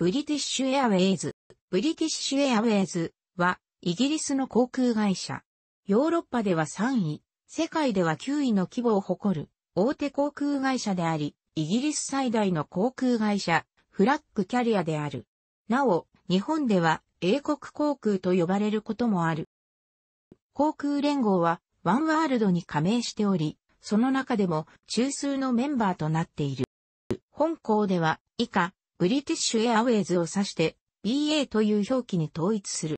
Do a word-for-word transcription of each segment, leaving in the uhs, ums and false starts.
ブリティッシュエアウェイズ。ブリティッシュエアウェイズはイギリスの航空会社。ヨーロッパではさんい、世界ではきゅういの規模を誇る大手航空会社であり、イギリス最大の航空会社、フラッグキャリアである。なお、日本では英国航空と呼ばれることもある。航空連合はワンワールドに加盟しており、その中でも中枢のメンバーとなっている。本項では以下、ブリティッシュエアウェイズを指して ビーエー という表記に統一する。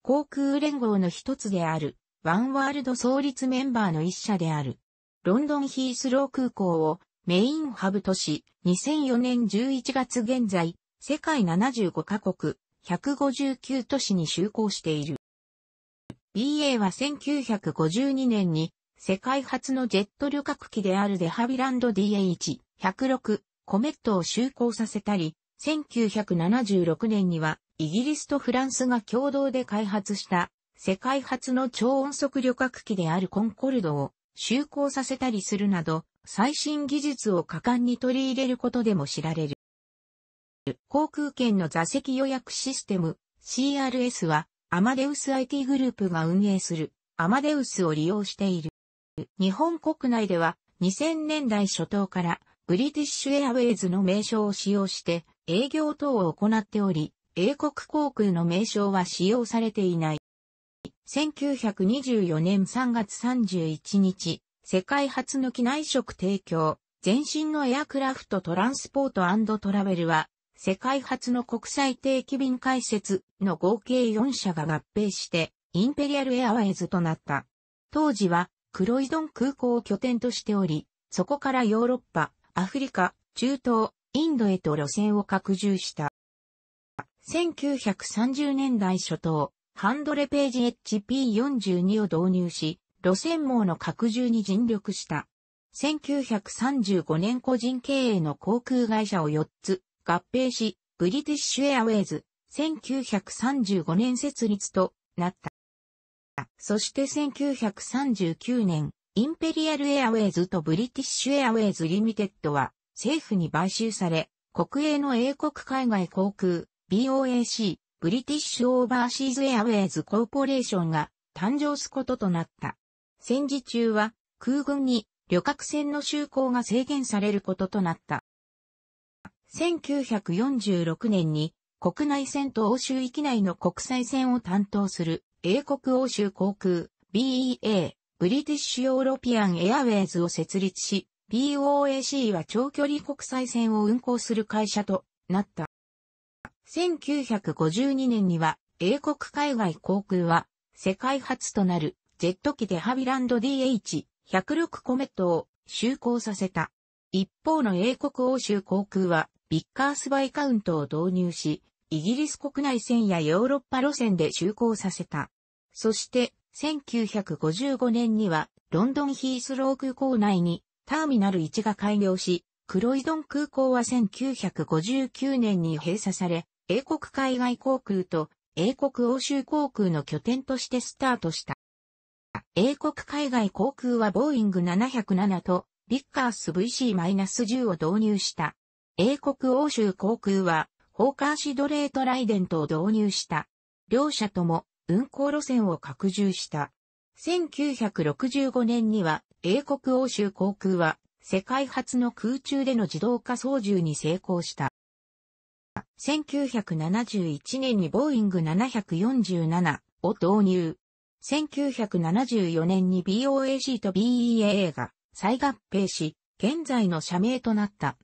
航空連合の一つである、ワンワールド創立メンバーの一社である。ロンドンヒースロー空港をメインハブとし、にせんよねんじゅういちがつ現在、世界ななじゅうごカ国、ひゃくごじゅうきゅう都市に就航している。ビーエー はせんきゅうひゃくごじゅうにねんに世界初のジェット旅客機であるデハビランド ディーエイチひゃくろく コメットを就航させたり、せんきゅうひゃくななじゅうろくねんにはイギリスとフランスが共同で開発した世界初の超音速旅客機であるコンコルドを就航させたりするなど、最新技術を果敢に取り入れることでも知られる。航空券の座席予約システム シーアールエス はアマデウス アイティー グループが運営するアマデウスを利用している。日本国内ではにせんねんだいしょとうからブリティッシュエアウェイズの名称を使用して営業等を行っており、英国航空の名称は使用されていない。せんきゅうひゃくにじゅうよねんさんがつさんじゅういちにち、世界初の機内食提供、前身のエアクラフトトランスポート&トラベルは、世界初の国際定期便開設の合計よんしゃが合併して、インペリアルエアウェイズとなった。当時は、クロイドン空港を拠点としており、そこからヨーロッパ、アフリカ、中東、インドへと路線を拡充した。せんきゅうひゃくさんじゅうねんだいしょとう、ハンドレページ エイチピーよんじゅうに を導入し、路線網の拡充に尽力した。せんきゅうひゃくさんじゅうごねん個人経営の航空会社をよっつ合併し、ブリティッシュエアウェイズ、せんきゅうひゃくさんじゅうごねん設立となった。そしてせんきゅうひゃくさんじゅうきゅうねん、インペリアルエアウェイズとブリティッシュエアウェイズリミテッドは政府に買収され、国営の英国海外航空、ビーオーエーシー、ブリティッシュオーバーシーズエアウェイズコーポレーションが誕生すこととなった。戦時中は空軍に旅客船の就航が制限されることとなった。せんきゅうひゃくよんじゅうろくねんに国内線と欧州域内の国際線を担当する英国欧州航空 ビーイーエー ブリティッシュヨーロピアンエアウェイズを設立し ビーオーエーシー は長距離国際線を運航する会社となった。せんきゅうひゃくごじゅうにねんには英国海外航空は世界初となるジェット機デハビランド ディーエイチひゃくろく コメットを就航させた。一方の英国欧州航空はビッカースバイカウントを導入し、イギリス国内線やヨーロッパ路線で就航させた。そして、せんきゅうひゃくごじゅうごねんにはロンドンヒースロー空港内にターミナルいちが開業し、クロイドン空港はせんきゅうひゃくごじゅうきゅうねんに閉鎖され、英国海外航空と英国欧州航空の拠点としてスタートした。英国海外航空はボーイングななひゃくななとビッカース ブイシーじゅう を導入した。英国欧州航空はホーカーシドレートライデントを導入した。両社とも運航路線を拡充した。せんきゅうひゃくろくじゅうごねんには英国欧州航空は世界初の空中での自動化操縦に成功した。せんきゅうひゃくななじゅういちねんにボーイングななひゃくよんじゅうななを導入。せんきゅうひゃくななじゅうよねんに ビーオーエーシー と ビーイーエー が再合併し、現在の社名となった。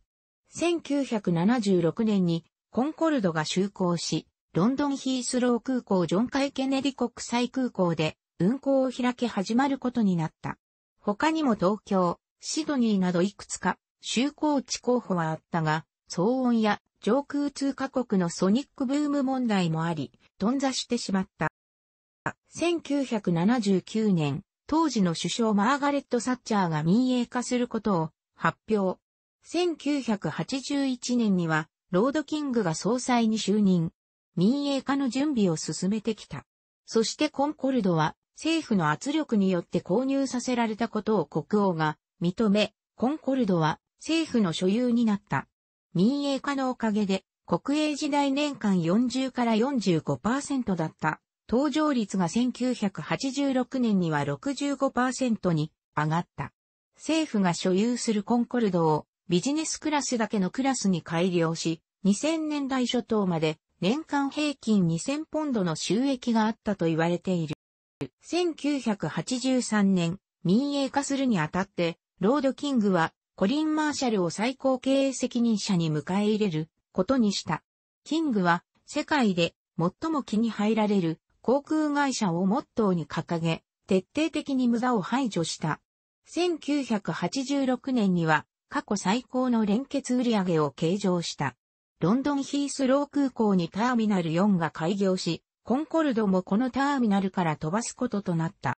せんきゅうひゃくななじゅうろくねんにコンコルドが就航し、ロンドンヒースロー空港ジョン・カイ・ケネディ国際空港で運航を開き始まることになった。他にも東京、シドニーなどいくつか就航地候補はあったが、騒音や上空通過国のソニックブーム問題もあり、頓挫してしまった。せんきゅうひゃくななじゅうきゅうねん、当時の首相マーガレット・サッチャーが民営化することを発表。せんきゅうひゃくはちじゅういちねんには、ロードキングが総裁に就任。民営化の準備を進めてきた。そしてコンコルドは、政府の圧力によって購入させられたことを国王が認め、コンコルドは政府の所有になった。民営化のおかげで、国営時代年間よんじゅうからよんじゅうごパーセント だった搭乗率がせんきゅうひゃくはちじゅうろくねんには ろくじゅうごパーセント に上がった。政府が所有するコンコルドをビジネスクラスだけのクラスに改良し、にせんねんだい初頭まで年間平均にせんポンドの収益があったと言われている。せんきゅうひゃくはちじゅうさんねん、民営化するにあたって、ロードキングはコリン・マーシャルを最高経営責任者に迎え入れることにした。キングは世界で最も気に入られる航空会社をモットーに掲げ、徹底的に無駄を排除した。せんきゅうひゃくはちじゅうろくねんには過去最高の連結売上を計上した。ロンドンヒースロー空港にターミナルよんが開業し、コンコルドもこのターミナルから飛ばすこととなった。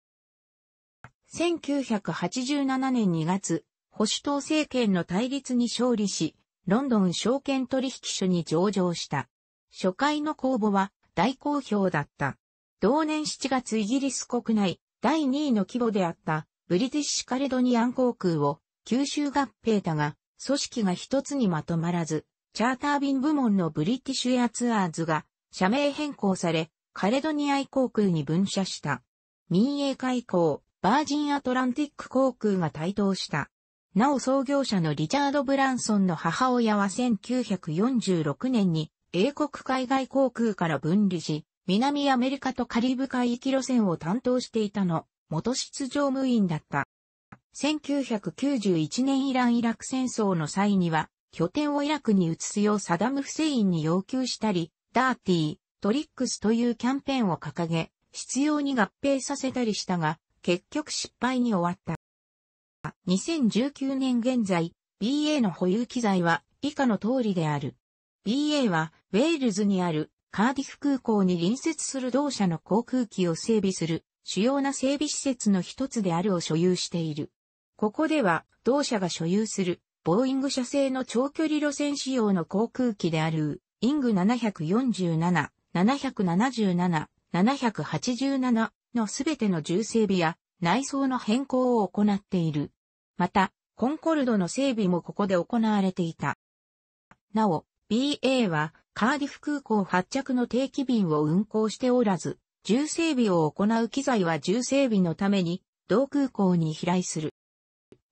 せんきゅうひゃくはちじゅうななねんにがつ、保守党政権の対立に勝利し、ロンドン証券取引所に上場した。初回の公募は大好評だった。同年しちがつイギリス国内だいにいの規模であったブリティッシュカレドニアン航空を吸収合併だが、組織が一つにまとまらず、チャーター便部門のブリティッシュエアツアーズが社名変更され、カレドニア航空に分社した。民営化以降、バージンアトランティック航空が台頭した。なお創業者のリチャード・ブランソンの母親はせんきゅうひゃくよんじゅうろくねんに英国海外航空から分離し、南アメリカとカリブ海域路線を担当していたの、元出乗務員だった。せんきゅうひゃくきゅうじゅういちねんイラン・イラク戦争の際には、拠点をイラクに移すようサダム・フセインに要求したり、ダーティー、トリックスというキャンペーンを掲げ、執拗に合併させたりしたが、結局失敗に終わった。にせんじゅうきゅうねん現在、ビーエー の保有機材は以下の通りである。ビーエー は、ウェールズにあるカーディフ空港に隣接する同社の航空機を整備する主要な整備施設の一つであるを所有している。ここでは、同社が所有するボーイング社製の長距離路線仕様の航空機である、イングななよんなな、ななななな、ななはちななのすべての重整備や、内装の変更を行っている。また、コンコルドの整備もここで行われていた。なお、ビーエー はカーディフ空港発着の定期便を運航しておらず、重整備を行う機材は重整備のために同空港に飛来する。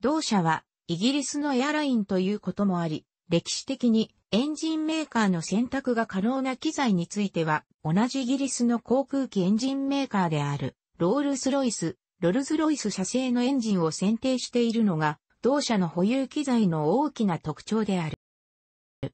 同社はイギリスのエアラインということもあり、歴史的にエンジンメーカーの選択が可能な機材については、同じイギリスの航空機エンジンメーカーであるロールスロイス、ロルズロイス社製のエンジンを選定しているのが、同社の保有機材の大きな特徴である。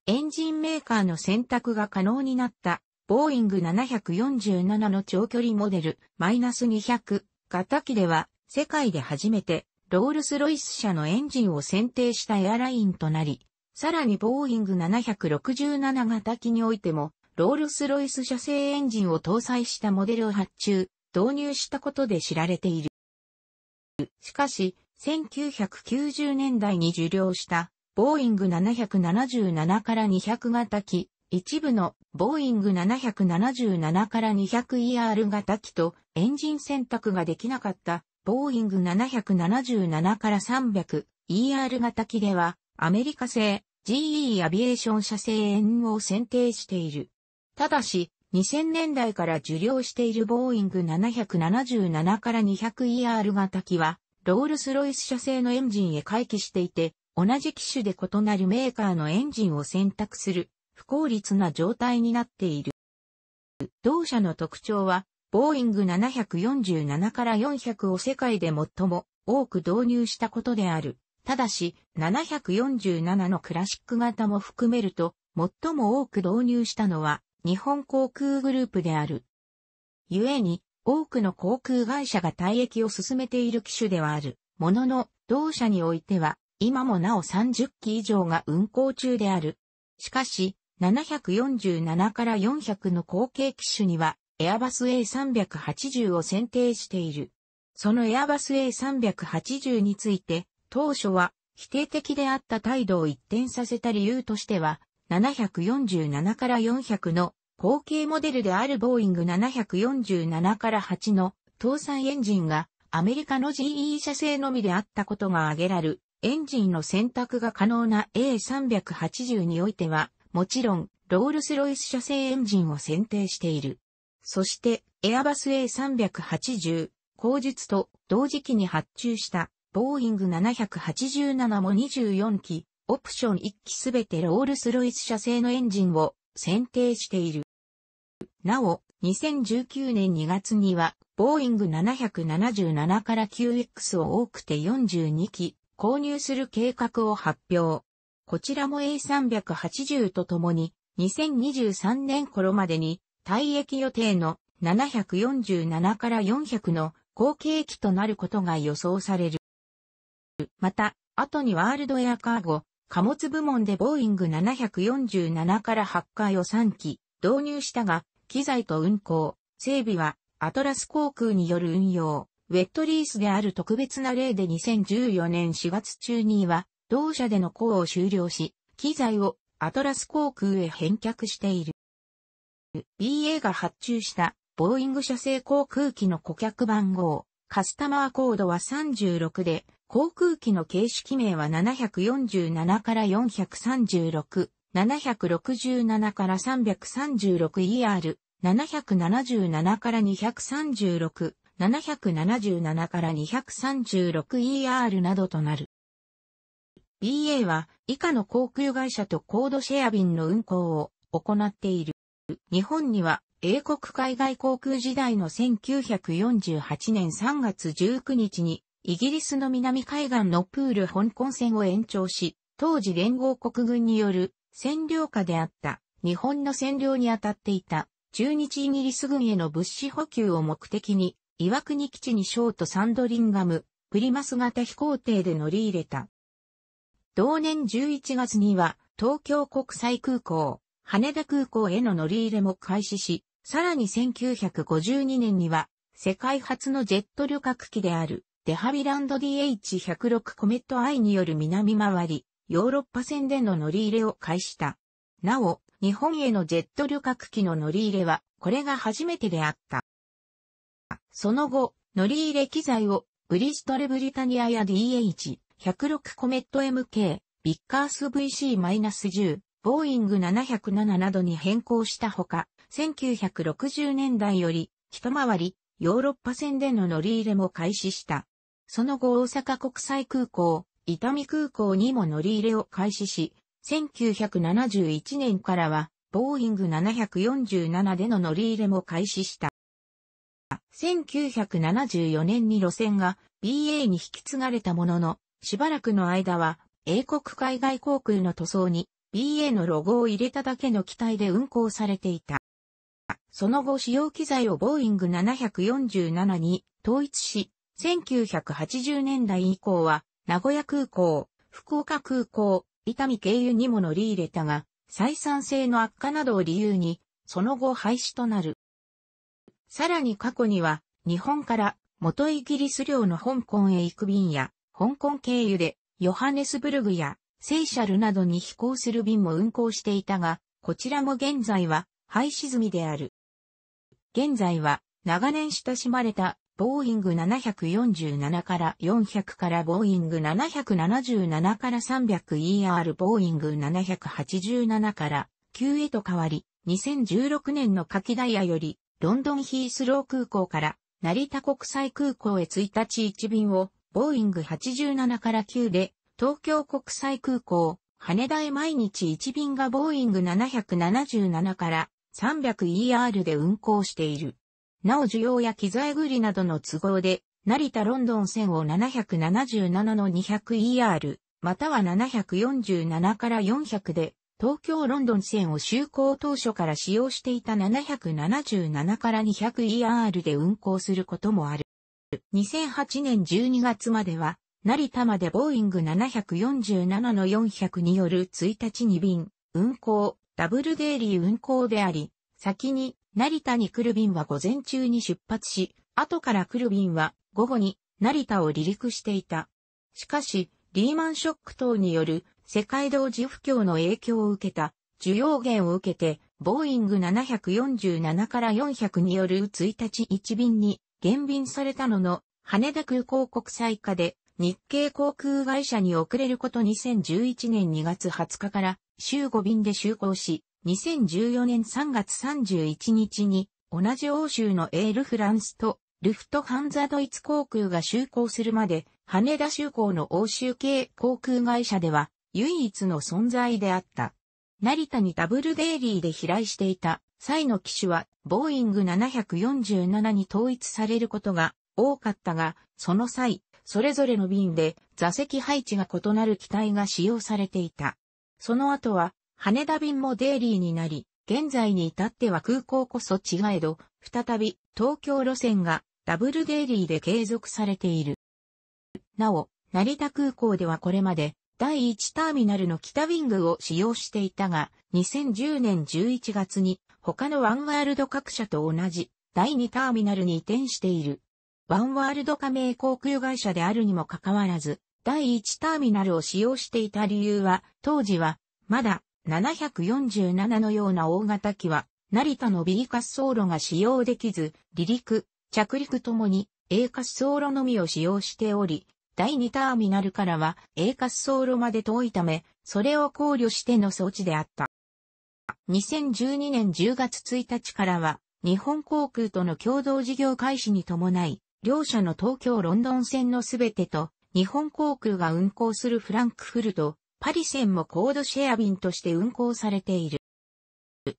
エンジンメーカーの選択が可能になった、ボーイングななよんななの長距離モデル、マイナスにひゃく 型機では、世界で初めて、ロールスロイス社のエンジンを選定したエアラインとなり、さらにボーイングななろくなな型機においても、ロールスロイス社製エンジンを搭載したモデルを発注、導入したことで知られている。しかし、せんきゅうひゃくきゅうじゅうねんだいに受領した、ボーイングなななななからにひゃく型機、一部のボーイングなななななから にひゃくイーアール 型機と、エンジン選択ができなかった、ボーイングなななななから さんびゃくイーアール 型機では、アメリカ製 ジーイー アビエーション社製エヌを選定している。ただし、にせんねんだいから受領しているボーイングなななななから にひゃくイーアール 型機は、ロールスロイス社製のエンジンへ回帰していて、同じ機種で異なるメーカーのエンジンを選択する、不効率な状態になっている。同社の特徴は、ボーイングななよんななからよんひゃくを世界で最も多く導入したことである。ただし、ななよんななのクラシック型も含めると、最も多く導入したのは、日本航空グループである。故に、多くの航空会社が退役を進めている機種ではある。ものの、同社においては、今もなおさんじゅっき以上が運航中である。しかし、ななよんななからよんひゃくの後継機種には、エアバス エーさんはちまる を選定している。そのエアバス エーさんはちまる について、当初は、否定的であった態度を一転させた理由としては、ななよんななからよんひゃくの後継モデルであるボーイングななよんななからはちの搭載エンジンがアメリカの ジーイー 社製のみであったことが挙げられる。エンジンの選択が可能な エーさんはちまる においてはもちろん、ロールス・ロイス社製エンジンを選定している。そして、エアバス エーさんはちまる、後述と同時期に発注した、ボーイングななはちななもにじゅうよんき、オプションいっきすべてロールス・ロイス社製のエンジンを選定している。なお、にせんじゅうきゅうねんにがつには、ボーイングなななななから キューエックス を多くてよんじゅうにき、購入する計画を発表。こちらも エーさんはちまる とともに、にせんにじゅうさんねん頃までに、退役予定のななよんななからよんひゃくの後継機となることが予想される。また、後にワールドエアカーゴ、貨物部門でボーイングななよんななからはちかいをさんき、導入したが、機材と運航、整備は、アトラス航空による運用、ウェットリースである特別な例でにせんじゅうよねんしがつ中には、同社での航を終了し、機材をアトラス航空へ返却している。ビーエー が発注した、ボーイング社製航空機の顧客番号、カスタマーコードはさんじゅうろくで、航空機の形式名はななよんななからよんさんろく、ななろくななからさんさんろくイーアール、なななななからにさんろく、ななななから にさんろくイーアール などとなる。ビーエー は以下の航空会社とコードシェア便の運航を行っている。日本には英国海外航空時代のせんきゅうひゃくよんじゅうはちねんさんがつじゅうくにちにイギリスの南海岸のプール香港線を延長し、当時連合国軍による占領下であった日本の占領に当たっていた駐日イギリス軍への物資補給を目的に岩国基地にショートサンドリンガム、プリマス型飛行艇で乗り入れた。同年じゅういちがつには東京国際空港、羽田空港への乗り入れも開始し、さらにせんきゅうひゃくごじゅうにねんには世界初のジェット旅客機であるデハビランド ディーエイチひゃくろく コメット アイ による南回り、ヨーロッパ線での乗り入れを開始した。なお、日本へのジェット旅客機の乗り入れはこれが初めてであった。その後、乗り入れ機材をブリストルブリタニアや ディーエイチひゃくろくコメット エムケー、ビッカース ブイシーじゅう、ボーイングななまるなななどに変更したほか、せんきゅうひゃくろくじゅうねんだいより、一回り、ヨーロッパ線での乗り入れも開始した。その後大阪国際空港、伊丹空港にも乗り入れを開始し、せんきゅうひゃくななじゅういちねんからは、ボーイングななよんななでの乗り入れも開始した。せんきゅうひゃくななじゅうよねんに路線が ビーエー に引き継がれたものの、しばらくの間は、英国海外航空の塗装に ビーエー のロゴを入れただけの機体で運航されていた。その後使用機材をボーイングななよんななに統一し、せんきゅうひゃくはちじゅうねんだい以降は、名古屋空港、福岡空港、伊丹経由にも乗り入れたが、採算性の悪化などを理由に、その後廃止となる。さらに過去には、日本から元イギリス領の香港へ行く便や、香港経由でヨハネスブルグやセイシャルなどに飛行する便も運航していたが、こちらも現在は廃止済みである。現在は長年親しまれたボーイングななよんななからよんひゃくからボーイングなななななから さんぜろぜろイーアール ボーイングななはちななからきゅうへと変わり、にせんじゅうろくねんの夏季ダイヤよりロンドンヒースロー空港から成田国際空港へいちにちいち便をボーイングはちななからきゅうで東京国際空港羽田へ毎日いち便がボーイングななよんななから さんぜろぜろイーアール で運航している。なお需要や機材繰りなどの都合で、成田ロンドン線をなななななの にひゃくイーアール、またはななよんななからよんひゃくで、東京ロンドン線を就航当初から使用していたななよんななから にひゃくイーアール で運航することもある。にせんはちねんじゅうにがつまでは、成田までボーイングななよんななのよんひゃくによるいちにちに便、運航、ダブルデイリー運航であり、先に、成田に来る便は午前中に出発し、後から来る便は午後に成田を離陸していた。しかし、リーマンショック等による世界同時不況の影響を受けた需要減を受けて、ボーイングななよんななからよんひゃくによるいちにちいち便に減便されたのの、羽田空港国際化で日系航空会社に遅れることにせんじゅういちねんにがつはつかから週ご便で就航し、にせんじゅうよねんさんがつさんじゅういちにちに同じ欧州のエールフランスとルフトハンザドイツ航空が就航するまで羽田就航の欧州系航空会社では唯一の存在であった。成田にダブルデイリーで飛来していた際の機種はボーイングななよんななに統一されることが多かったが、その際、それぞれの便で座席配置が異なる機体が使用されていた。その後は羽田便もデイリーになり、現在に至っては空港こそ違えど、再び東京路線がダブルデイリーで継続されている。なお、成田空港ではこれまでだいいちターミナルの北ウィングを使用していたが、にせんじゅうねんじゅういちがつに他のワンワールド各社と同じだいにターミナルに移転している。ワンワールド加盟航空会社であるにもかかわらず、だいいちターミナルを使用していた理由は、当時はまだななよんななのような大型機は、成田の ビー 滑走路が使用できず、離陸、着陸ともに エー 滑走路のみを使用しており、だいにターミナルからは エー 滑走路まで遠いため、それを考慮しての措置であった。にせんじゅうにねんじゅうがつついたちからは、日本航空との共同事業開始に伴い、両社の東京・ロンドン線のすべてと、日本航空が運航するフランクフルト、パリ線もコードシェア便として運航されている。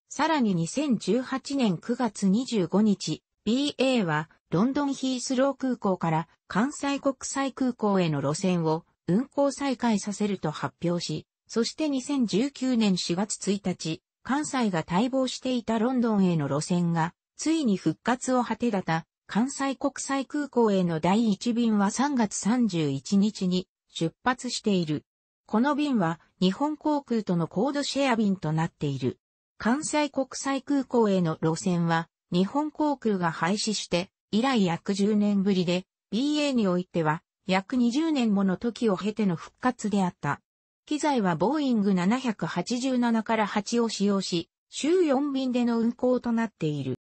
さらににせんじゅうはちねんくがつにじゅうごにち、ビー エー は、ロンドンヒースロー空港から関西国際空港への路線を運航再開させると発表し、そしてにせんじゅうきゅうねんしがつついたち、関西が待望していたロンドンへの路線が、ついに復活を果てだった関西国際空港へのだいいち便はさんがつさんじゅういちにちに出発している。この便は日本航空とのコードシェア便となっている。関西国際空港への路線は、日本航空が廃止して、以来約じゅうねんぶりで、ビー エー においては約にじゅうねんもの時を経ての復活であった。機材はボーイングななはちななからはちを使用し、週よん便での運航となっている。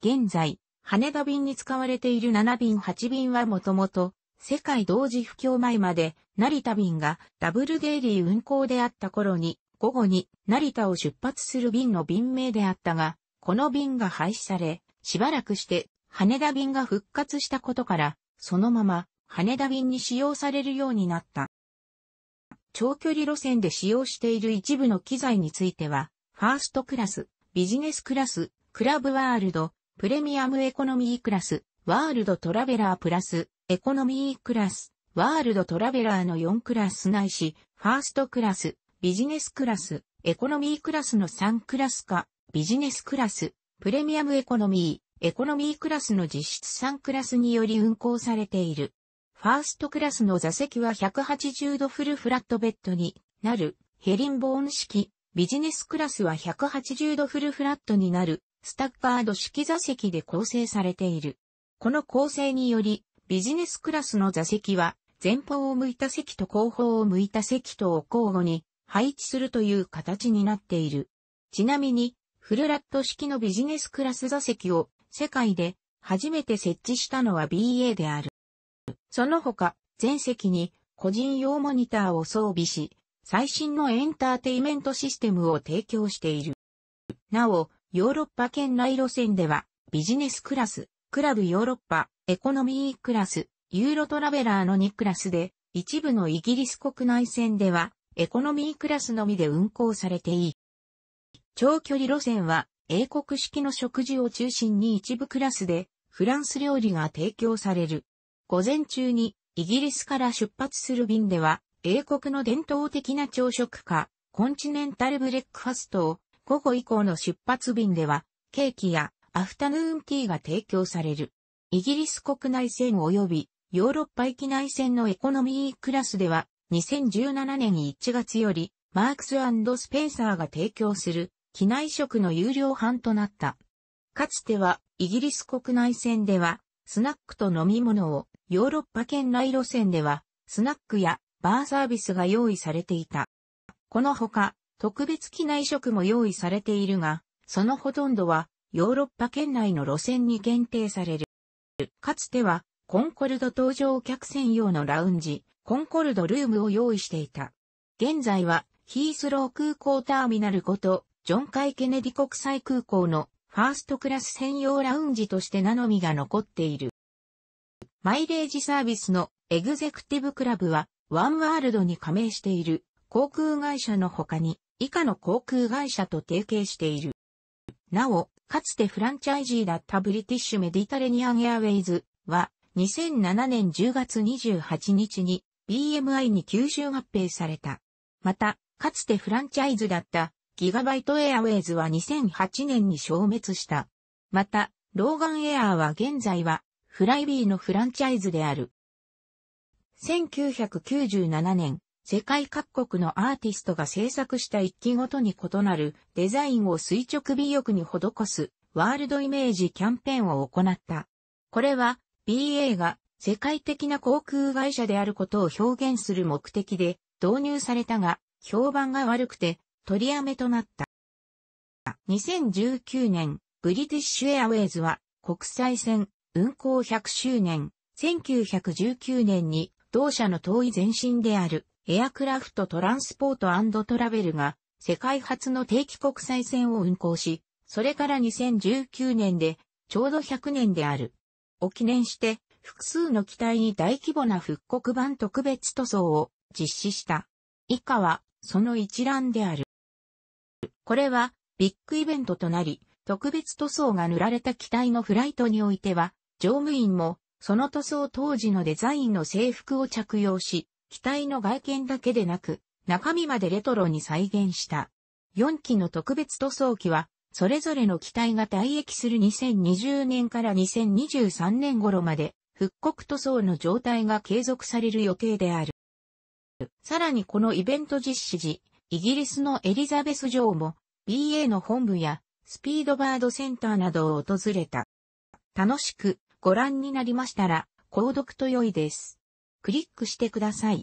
現在、羽田便に使われているなな便はち便はもともと、世界同時不況前まで、成田便がダブルデイリー運航であった頃に、午後に成田を出発する便の便名であったが、この便が廃止され、しばらくして、羽田便が復活したことから、そのまま羽田便に使用されるようになった。長距離路線で使用している一部の機材については、ファーストクラス、ビジネスクラス、クラブワールド、プレミアムエコノミークラス、ワールドトラベラープラス、エコノミークラス、ワールドトラベラーのよんクラスないし、ファーストクラス、ビジネスクラス、エコノミークラスのさんクラスか、ビジネスクラス、プレミアムエコノミー、エコノミークラスの実質さんクラスにより運航されている。ファーストクラスの座席はひゃくはちじゅうどフルフラットベッドになるヘリンボーン式。ビジネスクラスはひゃくはちじゅうどフルフラットになるスタッガード式座席で構成されている。この構成によりビジネスクラスの座席は前方を向いた席と後方を向いた席とを交互に配置するという形になっている。ちなみにフルラット式のビジネスクラス座席を世界で初めて設置したのは ビー エー である。その他、全席に個人用モニターを装備し、最新のエンターテイメントシステムを提供している。なお、ヨーロッパ圏内路線では、ビジネスクラス、クラブヨーロッパ、エコノミークラス、ユーロトラベラーのにクラスで、一部のイギリス国内線では、エコノミークラスのみで運航されている。長距離路線は、英国式の食事を中心に一部クラスでフランス料理が提供される。午前中にイギリスから出発する便では英国の伝統的な朝食かコンチネンタルブレックファストを午後以降の出発便ではケーキやアフタヌーンティーが提供される。イギリス国内線及びヨーロッパ域内線のエコノミークラスではにせんじゅうななねんいちがつよりマークス&スペンサーが提供する機内食の有料販となった。かつては、イギリス国内線では、スナックと飲み物を、ヨーロッパ圏内路線では、スナックやバーサービスが用意されていた。このほか、特別機内食も用意されているが、そのほとんどは、ヨーロッパ圏内の路線に限定される。かつては、コンコルド搭乗客専用のラウンジ、コンコルドルームを用意していた。現在はヒースロー空港ターミナルごとジョン・カイ・ケネディ国際空港のファーストクラス専用ラウンジとして名のみが残っている。マイレージサービスのエグゼクティブクラブはワンワールドに加盟している航空会社の他に以下の航空会社と提携している。なお、かつてフランチャイジーだったブリティッシュメディタレニアンエアウェイズはにせんななねんじゅうがつにじゅうはちにちに ビーエムアイ に吸収合併された。また、かつてフランチャイズだったギガバイトエアウェイズはにせんはちねんに消滅した。また、ローガンエアーは現在はフライビーのフランチャイズである。せんきゅうひゃくきゅうじゅうななねん、世界各国のアーティストが制作した一機ごとに異なるデザインを垂直尾翼に施すワールドイメージキャンペーンを行った。これは ビーエー が世界的な航空会社であることを表現する目的で導入されたが評判が悪くて取りやめとなった。にせんじゅうきゅうねん、ブリティッシュエアウェイズは国際線運航ひゃくしゅうねん、せんきゅうひゃくじゅうきゅうねんに同社の遠い前身であるエアクラフトトランスポート&トラベルが世界初の定期国際線を運航し、それからにせんじゅうきゅうねんでちょうどひゃくねんである。を記念して複数の機体に大規模な復刻版特別塗装を実施した。以下はその一覧である。これはビッグイベントとなり、特別塗装が塗られた機体のフライトにおいては、乗務員もその塗装当時のデザインの制服を着用し、機体の外見だけでなく、中身までレトロに再現した。よんきの特別塗装機は、それぞれの機体が退役するにせんにじゅうねんからにせんにじゅうさんねん頃まで、復刻塗装の状態が継続される予定である。さらにこのイベント実施時、イギリスのエリザベス女王も、ビーエー の本部や、スピードバードセンターなどを訪れた。楽しくご覧になりましたら、購読と良いです。クリックしてください。